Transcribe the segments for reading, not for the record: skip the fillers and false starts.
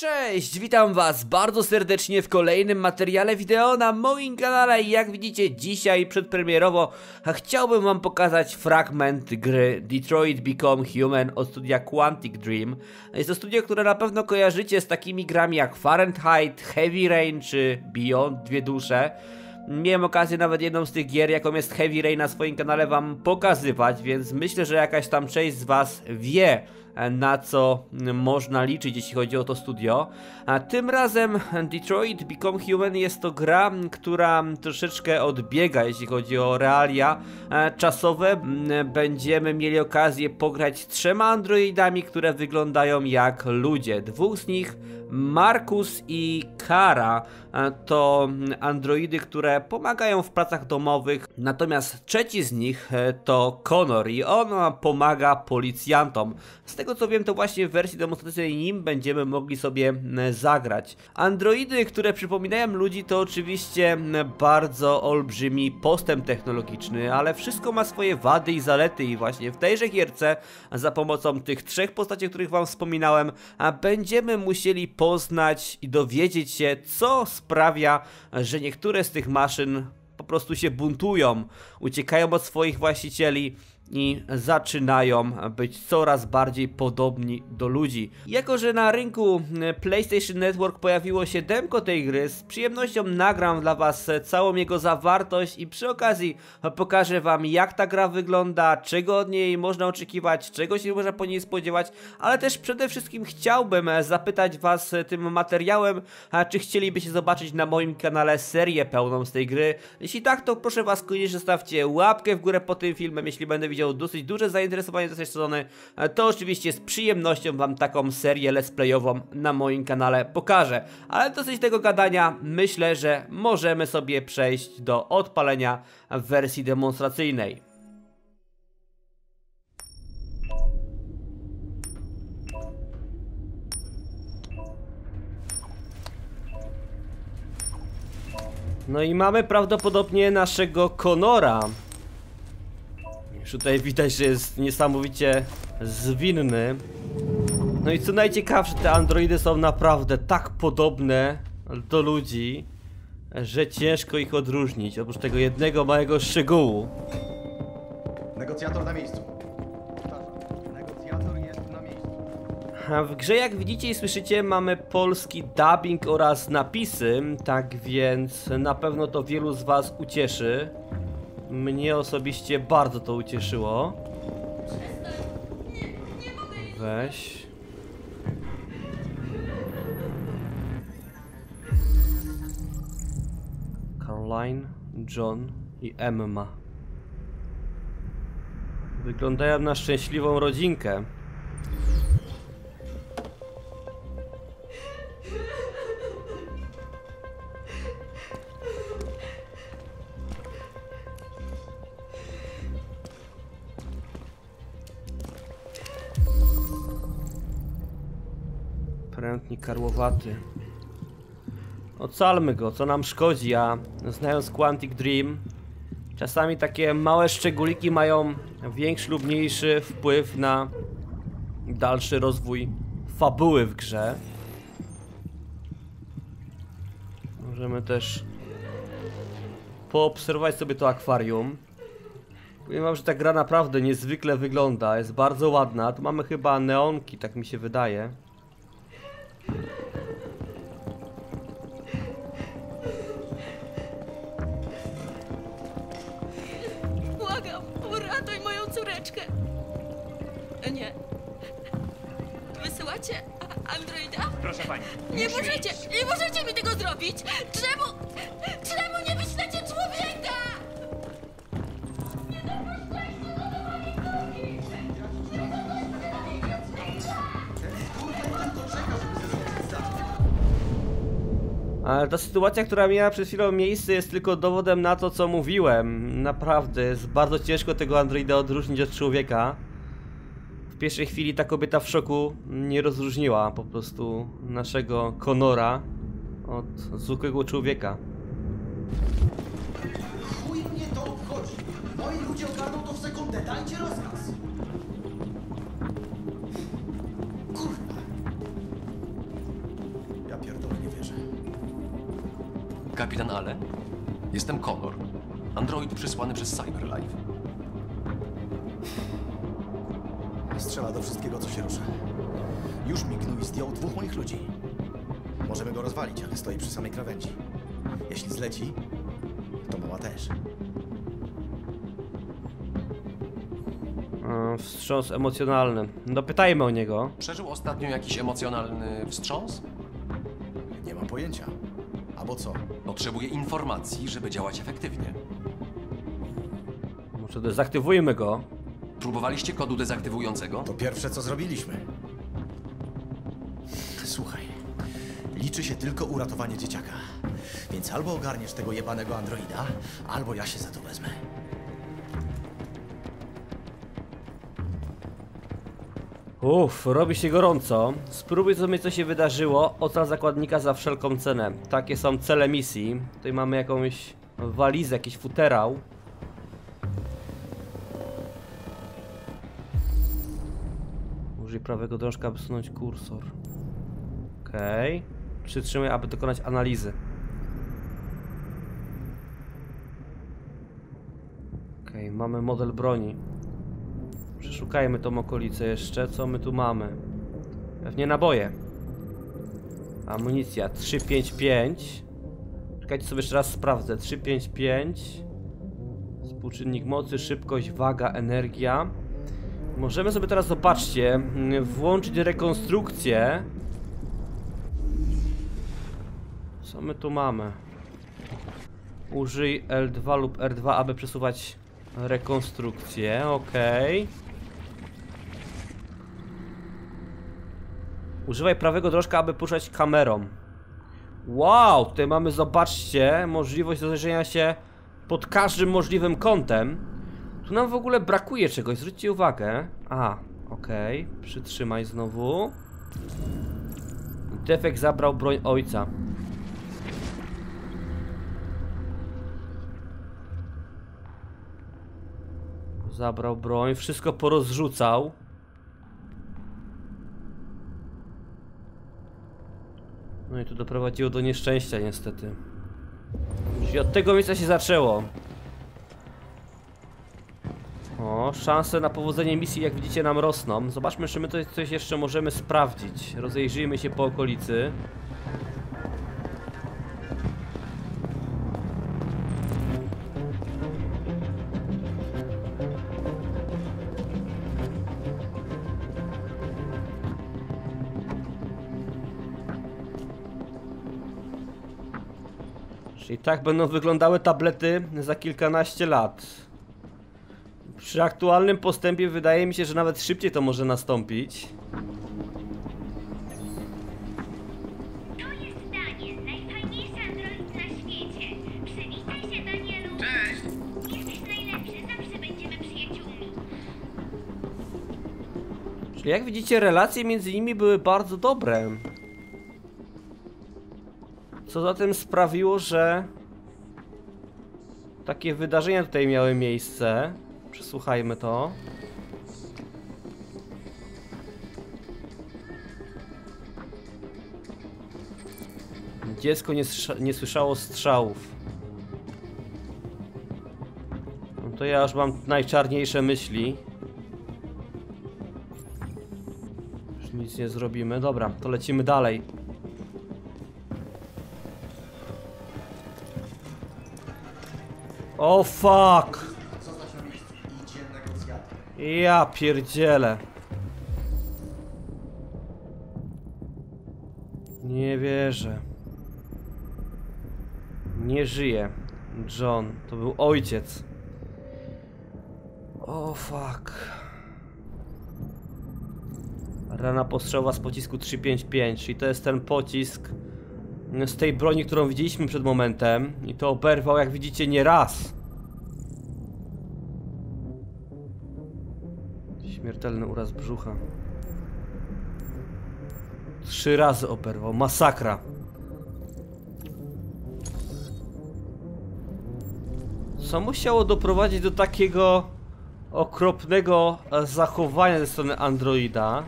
Cześć, witam was bardzo serdecznie w kolejnym materiale wideo na moim kanale. Jak widzicie, dzisiaj przedpremierowo chciałbym wam pokazać fragment gry Detroit Become Human od studia Quantic Dream. Jest to studio, które na pewno kojarzycie z takimi grami jak Fahrenheit, Heavy Rain czy Beyond: Dwie Dusze. Miałem okazję nawet jedną z tych gier, jaką jest Heavy Rain, na swoim kanale wam pokazywać, więc myślę, że jakaś tam część z was wie, na co można liczyć, jeśli chodzi o to studio. A tym razem Detroit Become Human jest to gra, która troszeczkę odbiega, jeśli chodzi o realia czasowe. Będziemy mieli okazję pograć 3 androidami, które wyglądają jak ludzie. Dwóch z nich, Markus i Kara, to androidy, które pomagają w pracach domowych. Natomiast trzeci z nich to Connor i on pomaga policjantom. Z tego co wiem, to właśnie w wersji demonstracyjnej nim będziemy mogli sobie zagrać. Androidy, które przypominają ludzi, to oczywiście bardzo olbrzymi postęp technologiczny, ale wszystko ma swoje wady i zalety i właśnie w tejże gierce za pomocą tych 3 postaci, o których wam wspominałem, będziemy musieli poznać i dowiedzieć się, co sprawia, że niektóre z tych maszyn po prostu się buntują, uciekają od swoich właścicieli i zaczynają być coraz bardziej podobni do ludzi. Jako że na rynku PlayStation Network pojawiło się demko tej gry, z przyjemnością nagram dla was całą jego zawartość i przy okazji pokażę wam, jak ta gra wygląda, czego od niej można oczekiwać, czego się można po niej spodziewać, ale też przede wszystkim chciałbym zapytać was tym materiałem, czy chcielibyście zobaczyć na moim kanale serię pełną z tej gry. Jeśli tak, to proszę was koniecznie zostawcie łapkę w górę po tym filmem. Jeśli będę widział dosyć duże zainteresowanie z tej strony, to oczywiście z przyjemnością wam taką serię let's playową na moim kanale pokażę. Ale dosyć tego gadania, myślę, że możemy sobie przejść do odpalenia w wersji demonstracyjnej. No i mamy prawdopodobnie naszego Connora. Tutaj widać, że jest niesamowicie zwinny. No i co najciekawsze, te androidy są naprawdę tak podobne do ludzi, że ciężko ich odróżnić, oprócz tego jednego małego szczegółu. Negocjator na miejscu. Negocjator jest na miejscu. W grze, jak widzicie i słyszycie, mamy polski dubbing oraz napisy, tak więc na pewno to wielu z was ucieszy. Mnie osobiście bardzo to ucieszyło. Weź. Caroline, John i Emma. Wyglądają na szczęśliwą rodzinkę. Prętnik karłowaty. Ocalmy go, co nam szkodzi, a znając Quantic Dream, czasami takie małe szczególiki mają większy lub mniejszy wpływ na dalszy rozwój fabuły w grze. Możemy też poobserwować sobie to akwarium. Powiem wam, że ta gra naprawdę niezwykle wygląda, jest bardzo ładna. Tu mamy chyba neonki, tak mi się wydaje. Błagam, uratuj moją córeczkę. Nie. Wysyłacie androida? Proszę pani. Nie możecie mi tego zrobić! Czemu nie wyślecie człowieka? Nie dopuszczaj się do mojej córki! Ale ta sytuacja, która miała przed chwilą miejsce, jest tylko dowodem na to, co mówiłem. Naprawdę jest bardzo ciężko tego androida odróżnić od człowieka. W pierwszej chwili ta kobieta w szoku nie rozróżniła po prostu naszego Connora od zwykłego człowieka. Chuj mnie to obchodzi! Moi ludzie ogarną to w sekundę, dajcie rozkaz! Kurwa! Kapitan Ale. Jestem Connor, android przysłany przez Cyberlife. Strzela do wszystkiego, co się rusza. Już mignął i zdjął dwóch moich ludzi. Możemy go rozwalić, ale stoi przy samej krawędzi. Jeśli zleci, to mała też. Wstrząs emocjonalny. Dopytajmy o niego. Przeżył ostatnio jakiś emocjonalny wstrząs? Nie mam pojęcia. Albo co? Potrzebuję informacji, żeby działać efektywnie. Może dezaktywujmy go. Próbowaliście kodu dezaktywującego? To pierwsze, co zrobiliśmy. Słuchaj, liczy się tylko uratowanie dzieciaka. Więc albo ogarniesz tego jebanego androida, albo ja się za to wezmę. Uff, robi się gorąco. Spróbuj sobie, co się wydarzyło. Ocal zakładnika za wszelką cenę. Takie są cele misji. Tutaj mamy jakąś walizę, jakiś futerał. Użyj prawego drążka, aby sunąć kursor. Okej. Przytrzymuj, aby dokonać analizy. Okej, mamy model broni. Przeszukajmy tą okolicę jeszcze. Co my tu mamy? Pewnie naboje. Amunicja 355. Czekajcie, sobie jeszcze raz sprawdzę. 355. Współczynnik mocy, szybkość, waga, energia. Możemy sobie teraz, zobaczcie, włączyć rekonstrukcję. Co my tu mamy? Użyj L2 lub R2, aby przesuwać rekonstrukcję. Okej. Używaj prawego drążka, aby puszczać kamerą. Wow, tutaj mamy, zobaczcie, możliwość zajrzenia się pod każdym możliwym kątem. Tu nam w ogóle brakuje czegoś, zwróćcie uwagę. Okej. Przytrzymaj znowu. Defekt zabrał broń ojca. Zabrał broń, wszystko porozrzucał. No i to doprowadziło do nieszczęścia, niestety. I od tego miejsca się zaczęło. O, szanse na powodzenie misji, jak widzicie, nam rosną. Zobaczmy, czy my coś jeszcze możemy sprawdzić. Rozejrzyjmy się po okolicy. Czyli tak będą wyglądały tablety za kilkanaście lat. Przy aktualnym postępie wydaje mi się, że nawet szybciej to może nastąpić. To jest Daniel, najfajniejszy android na świecie. Przywitaj się, Danielu. Cześć. Jesteś najlepszy, zawsze będziemy przyjaciółmi. Czyli jak widzicie, relacje między nimi były bardzo dobre. Co zatem sprawiło, że takie wydarzenia tutaj miały miejsce. Przesłuchajmy to. Dziecko nie słyszało strzałów. No to ja już mam najczarniejsze myśli. Już nic nie zrobimy. Dobra, to lecimy dalej. O fuck! Ja pierdzielę. Nie wierzę. Nie żyje. John, to był ojciec. O fuck. Rana postrzałowa z pocisku 355, czyli to jest ten pocisk z tej broni, którą widzieliśmy przed momentem. I to oberwał, jak widzicie, nie raz. Śmiertelny uraz brzucha. 3 razy oberwał. Masakra. Co musiało doprowadzić do takiego okropnego zachowania ze strony androida?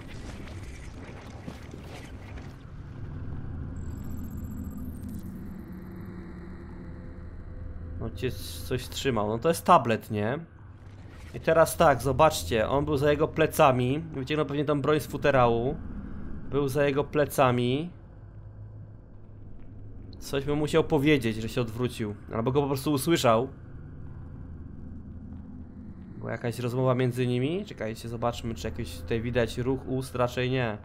Ojciec coś trzymał. No to jest tablet, nie? I teraz tak, zobaczcie, on był za jego plecami. Wyciągnął pewnie tą broń z futerału. Był za jego plecami. Coś mu musiał powiedzieć, że się odwrócił. Albo go po prostu usłyszał. Była jakaś rozmowa między nimi? Czekajcie, zobaczmy, czy jakiś tutaj widać ruch ust. Raczej nie.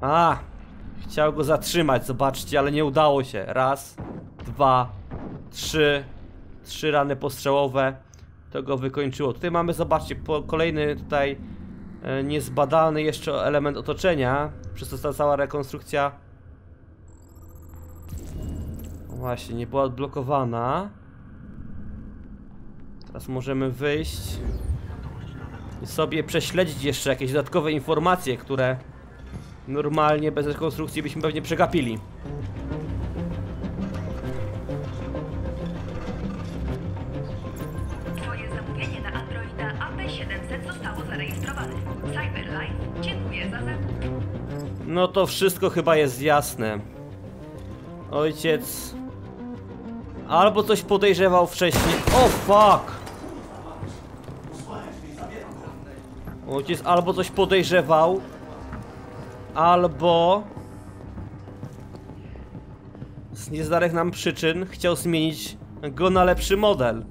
A! Chciał go zatrzymać, zobaczcie, ale nie udało się. Raz, dwa, trzy. Trzy rany postrzałowe. To go wykończyło. Tutaj mamy, zobaczcie, kolejny tutaj niezbadany jeszcze element otoczenia. Przez to ta cała rekonstrukcja właśnie nie była odblokowana. Teraz możemy wyjść i sobie prześledzić jeszcze jakieś dodatkowe informacje, które normalnie bez rekonstrukcji byśmy pewnie przegapili. Twoje zamówienie na Androida AP700 zostało zarejestrowane. Cyberlife, dziękuję za zakup. No to wszystko chyba jest jasne. Ojciec albo coś podejrzewał wcześniej. O fuck! Ojciec albo coś podejrzewał, albo z nieznanych nam przyczyn chciał zmienić go na lepszy model.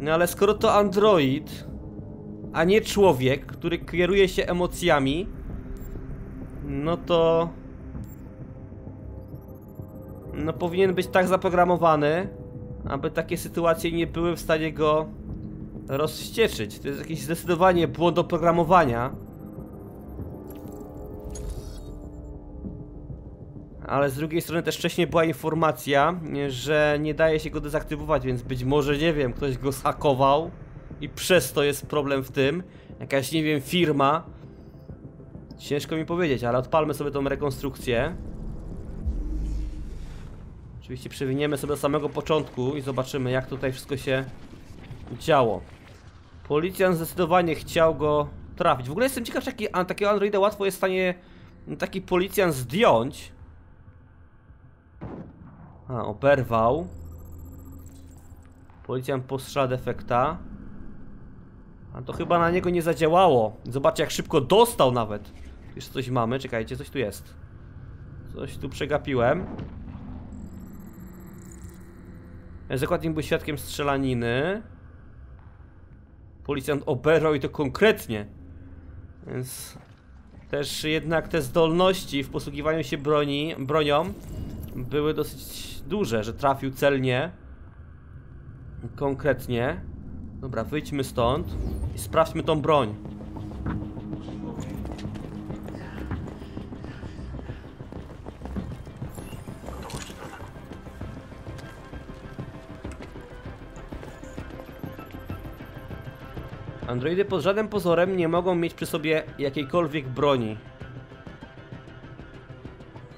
No ale skoro to android, a nie człowiek, który kieruje się emocjami, no to... no powinien być tak zaprogramowany, aby takie sytuacje nie były w stanie go rozścieczyć. To jest jakieś zdecydowanie błąd oprogramowania. Ale z drugiej strony też wcześniej była informacja, że nie daje się go dezaktywować, więc być może, nie wiem, ktoś go zhakował i przez to jest problem w tym. Jakaś, nie wiem, firma. Ciężko mi powiedzieć, ale odpalmy sobie tą rekonstrukcję. Oczywiście przewiniemy sobie do samego początku i zobaczymy, jak tutaj wszystko się działo. Policjant zdecydowanie chciał go trafić. W ogóle jestem ciekaw, czy takiego androida łatwo jest w stanie taki policjant zdjąć. A, oberwał. Policjant postrzela defekta. A to chyba na niego nie zadziałało. Zobaczcie, jak szybko dostał nawet. Jeszcze coś mamy, czekajcie, coś tu jest. Coś tu przegapiłem. Zakładnik był świadkiem strzelaniny. Policjant oberwał i to konkretnie. Więc też jednak te zdolności w posługiwaniu się bronią były dosyć duże, że trafił celnie. Konkretnie. Dobra, wyjdźmy stąd i sprawdźmy tą broń. Androidy pod żadnym pozorem nie mogą mieć przy sobie jakiejkolwiek broni.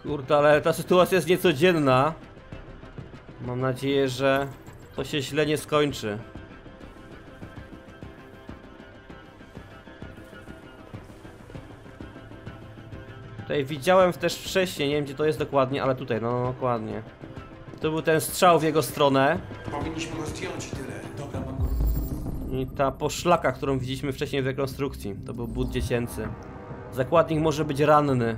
Kurde, ale ta sytuacja jest niecodzienna. Mam nadzieję, że to się źle nie skończy. Tutaj widziałem też wcześniej, nie wiem gdzie to jest dokładnie, ale tutaj, no dokładnie. To był ten strzał w jego stronę. Powinniśmy go zdjąć i tyle. Dobra, mam go. I ta poszlaka, którą widzieliśmy wcześniej w rekonstrukcji. To był but dziecięcy. Zakładnik może być ranny.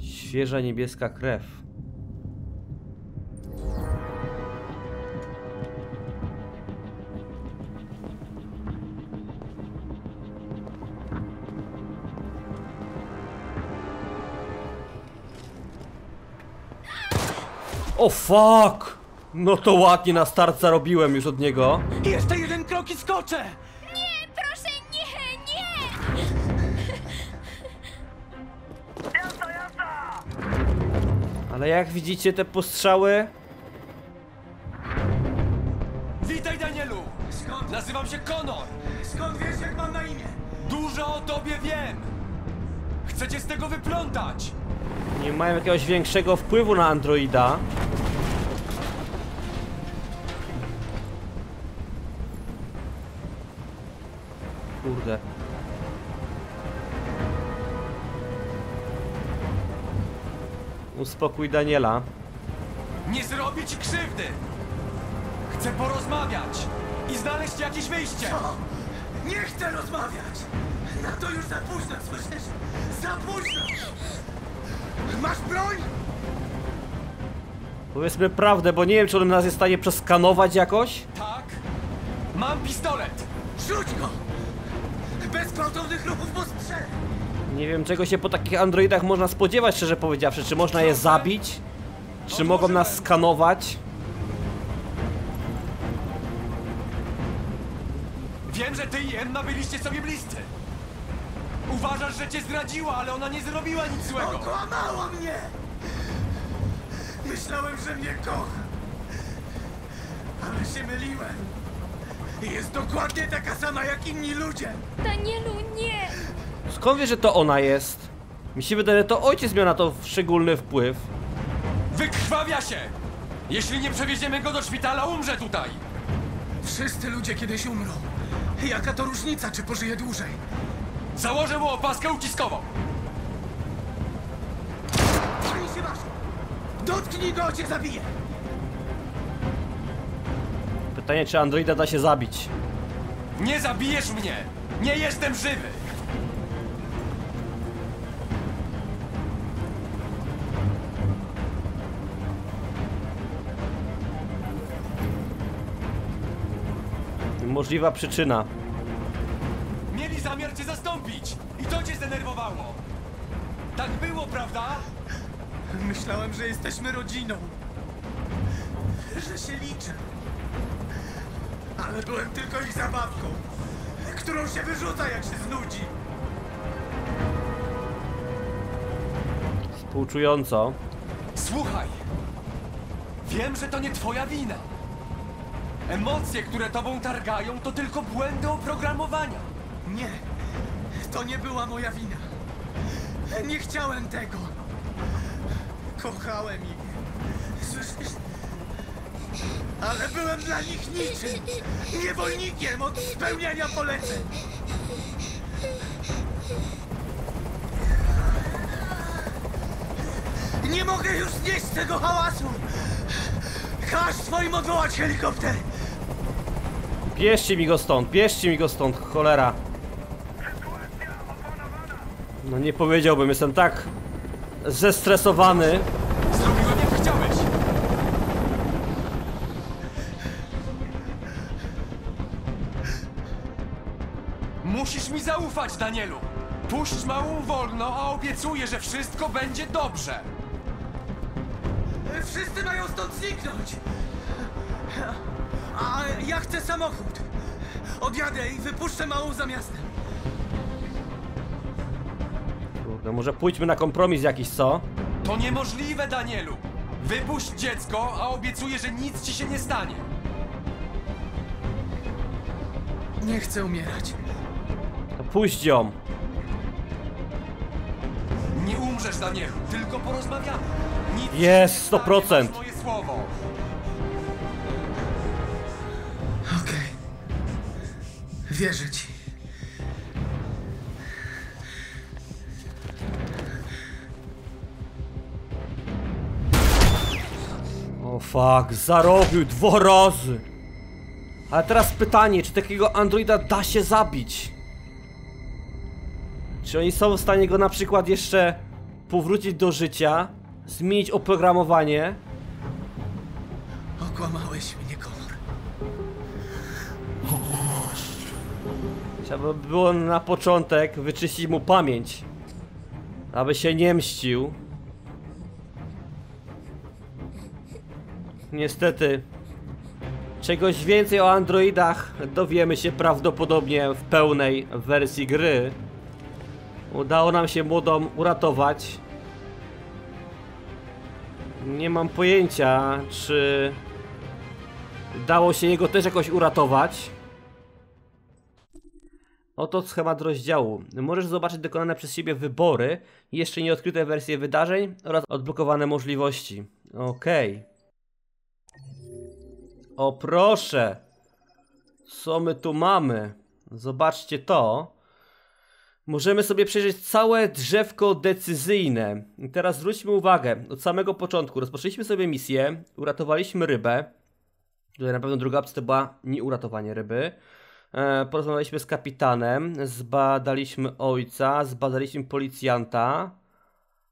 Świeża niebieska krew. O fuck! No to ładnie na start zarobiłem już od niego. Jeszcze jeden krok i skoczę! Nie, proszę, nie, nie! Jazda, jazda! Ale jak widzicie te postrzały... Witaj, Danielu! Skąd? Nazywam się Connor! Skąd wiesz, jak mam na imię? Dużo o tobie wiem! Chcę cię z tego wyplątać! Nie mają jakiegoś większego wpływu na androida. kurde. Uspokój Daniela. Nie zrobię ci krzywdy! Chcę porozmawiać i znaleźć jakieś wyjście! Co? Nie chcę rozmawiać! Na to już za późno, słyszysz? Za późno! Masz broń? Powiedzmy prawdę, bo nie wiem, czy on nas jest w stanie przeskanować jakoś? Tak? Mam pistolet! Rzuć go! Bez gwałtownych ruchów, bo strzelę! Nie wiem, czego się po takich androidach można spodziewać, szczerze powiedziawszy. Czy można je zabić? Czy mogą nas skanować? Wiem, że ty i Emma byliście sobie bliscy. Uważasz, że cię zdradziła, ale ona nie zrobiła nic złego. Okłamała mnie! Myślałem, że mnie kocha. Ale się myliłem. Jest dokładnie taka sama jak inni ludzie. Danielu, nie! Skąd wiesz, że to ona jest? Mi się wydaje, że to ojciec miał na to szczególny wpływ. Wykrwawia się! Jeśli nie przewieziemy go do szpitala, umrze tutaj! Wszyscy ludzie kiedyś umrą. Jaka to różnica, czy pożyje dłużej? Założę mu opaskę uciskową! Ani się masz! Dotknij go, cię zabiję! Pytanie, czy androida da się zabić? Nie zabijesz mnie! Nie jestem żywy! Możliwa przyczyna. Mieli zamiar cię zastąpić i to cię zdenerwowało. Tak było, prawda? Myślałem, że jesteśmy rodziną. Że się liczę. Ale byłem tylko ich zabawką, którą się wyrzuca, jak się znudzi. Współczująco. Słuchaj. Wiem, że to nie twoja wina. Emocje, które tobą targają, to tylko błędy oprogramowania. Nie, to nie była moja wina. Nie chciałem tego. Kochałem ich. Słyszysz? Ale byłem dla nich niczym. Niewolnikiem od spełniania poleceń. Nie mogę już znieść tego hałasu. Każ swoim odwołać helikopter! Bierzcie mi go stąd, cholera! No nie powiedziałbym, jestem tak zestresowany. Zrobiłem, jak chciałeś! Musisz mi zaufać, Danielu! Puść małą wolno, a obiecuję, że wszystko będzie dobrze! Wszyscy mają stąd zniknąć! A ja chcę samochód! Odjadę i wypuszczę małą za miastem! Kurde, może pójdźmy na kompromis jakiś, co? To niemożliwe, Danielu! Wypuść dziecko, a obiecuję, że nic ci się nie stanie! Nie chcę umierać. Puść ją! Nie umrzesz, Danielu, tylko porozmawiamy! Jest 100%. Okej. Wierzę ci. O fuck, zarobił 2 razy. Ale teraz pytanie, czy takiego androida da się zabić? Czy oni są w stanie go na przykład jeszcze powrócić do życia? Zmienić oprogramowanie. Okłamałeś mnie, Connor. Trzeba by było na początek wyczyścić mu pamięć, aby się nie mścił. Niestety, czegoś więcej o androidach dowiemy się prawdopodobnie w pełnej wersji gry. Udało nam się młodą uratować. Nie mam pojęcia, czy dało się jego też jakoś uratować. Oto schemat rozdziału. Możesz zobaczyć dokonane przez siebie wybory, jeszcze nieodkryte wersje wydarzeń oraz odblokowane możliwości. Okej. O proszę! Co my tu mamy? Zobaczcie to. możemy sobie przejrzeć całe drzewko decyzyjne. I teraz zwróćmy uwagę, od samego początku rozpoczęliśmy sobie misję, uratowaliśmy rybę. Tutaj na pewno druga opcja to była nieuratowanie ryby. Porozmawialiśmy z kapitanem, zbadaliśmy ojca, zbadaliśmy policjanta.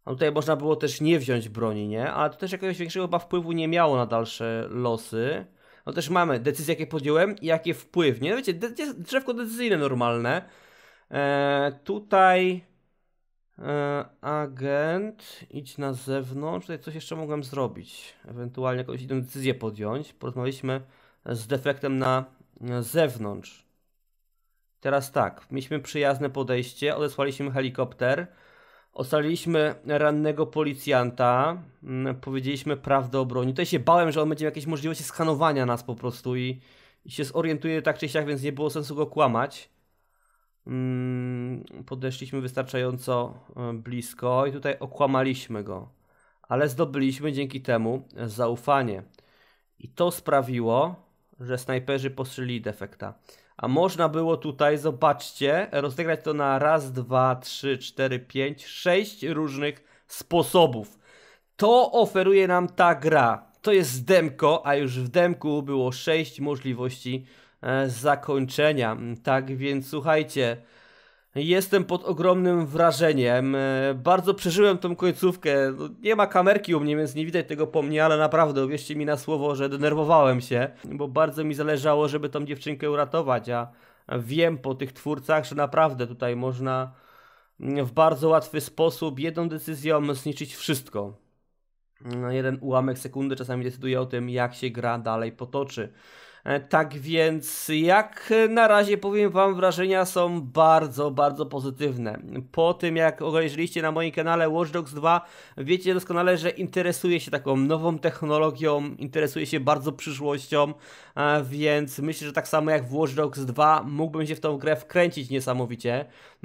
A tutaj można było też nie wziąć broni, nie? Ale to też jakiegoś większego chyba wpływu nie miało na dalsze losy. No też mamy decyzje, jakie podjąłem i jakie wpływ, nie? No wiecie, drzewko decyzyjne normalne. Tutaj agent, idź na zewnątrz. Tutaj coś jeszcze mogłem zrobić. Ewentualnie jakąś inną decyzję podjąć. Porozmawialiśmy z defektem na zewnątrz. Teraz tak, mieliśmy przyjazne podejście, odesłaliśmy helikopter. Ocaliliśmy rannego policjanta, powiedzieliśmy prawdę o broni. Tutaj się bałem, że on będzie miał jakieś możliwości skanowania nas po prostu i się zorientuje tak czy siak, więc nie było sensu go kłamać. Podeszliśmy wystarczająco blisko i tutaj okłamaliśmy go. Ale zdobyliśmy dzięki temu zaufanie. I to sprawiło, że snajperzy postrzelili defekta. A można było tutaj, zobaczcie, rozegrać to na raz, dwa, trzy, cztery, pięć, sześć różnych sposobów. To oferuje nam ta gra. To jest demko, a już w demku było 6 możliwości zakończenia. Tak więc słuchajcie, jestem pod ogromnym wrażeniem. Bardzo przeżyłem tą końcówkę. Nie ma kamerki u mnie, więc nie widać tego po mnie, ale naprawdę uwierzcie mi na słowo, że denerwowałem się, bo bardzo mi zależało, żeby tą dziewczynkę uratować, a wiem po tych twórcach, że naprawdę tutaj można w bardzo łatwy sposób jedną decyzją zniszczyć wszystko. Jeden ułamek sekundy czasami decyduje o tym, jak się gra dalej potoczy. Tak więc jak na razie powiem wam, wrażenia są bardzo, bardzo pozytywne. Po tym jak obejrzeliście na moim kanale Watch Dogs 2, wiecie doskonale, że interesuję się taką nową technologią, interesuję się bardzo przyszłością, więc myślę, że tak samo jak w Watch Dogs 2 mógłbym się w tą grę wkręcić niesamowicie.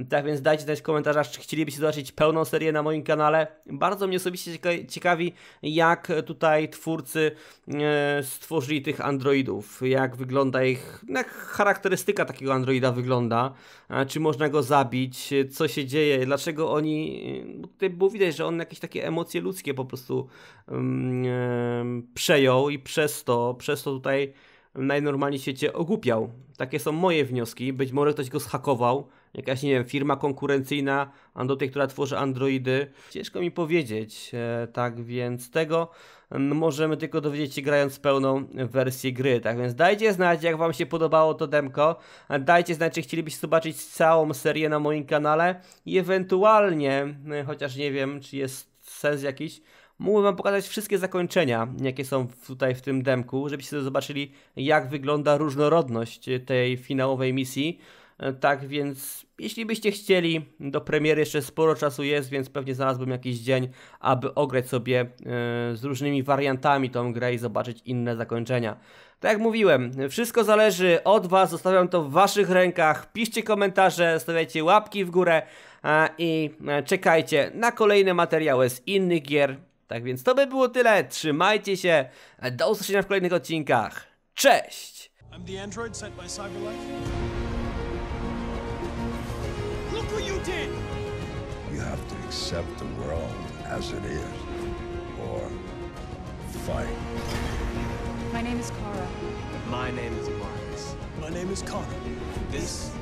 Tak więc dajcie znać w komentarzach, czy chcielibyście zobaczyć pełną serię na moim kanale. Bardzo mnie osobiście ciekawi, jak tutaj twórcy stworzyli tych androidów. Jak wygląda ich, jak charakterystyka takiego androida wygląda, czy można go zabić, co się dzieje, dlaczego oni, bo tutaj było widać, że on jakieś takie emocje ludzkie po prostu przejął i przez to tutaj najnormalniej w świecie ogłupiał. Takie są moje wnioski, być może ktoś go zhakował, jakaś, nie wiem, firma konkurencyjna do tej, która tworzy androidy. Ciężko mi powiedzieć, tak więc tego możemy tylko dowiedzieć się grając pełną wersję gry. Tak więc dajcie znać, jak wam się podobało to demko, dajcie znać, czy chcielibyście zobaczyć całą serię na moim kanale i ewentualnie, chociaż nie wiem, czy jest sens jakiś, mógłbym wam pokazać wszystkie zakończenia, jakie są tutaj w tym demku, żebyście zobaczyli, jak wygląda różnorodność tej finałowej misji. Tak więc jeśli byście chcieli, do premiery jeszcze sporo czasu jest, więc pewnie znalazłbym jakiś dzień, aby ograć sobie z różnymi wariantami tą grę i zobaczyć inne zakończenia. Tak jak mówiłem, wszystko zależy od was, zostawiam to w waszych rękach, piszcie komentarze, stawiajcie łapki w górę i czekajcie na kolejne materiały z innych gier. Tak więc to by było tyle, trzymajcie się, do usłyszenia w kolejnych odcinkach, cześć! I'm the android sent by Cyberlife. Look what you did! You have to accept the world as it is, or fight. My name is Kara. My name is Marcus. My name is Connor. This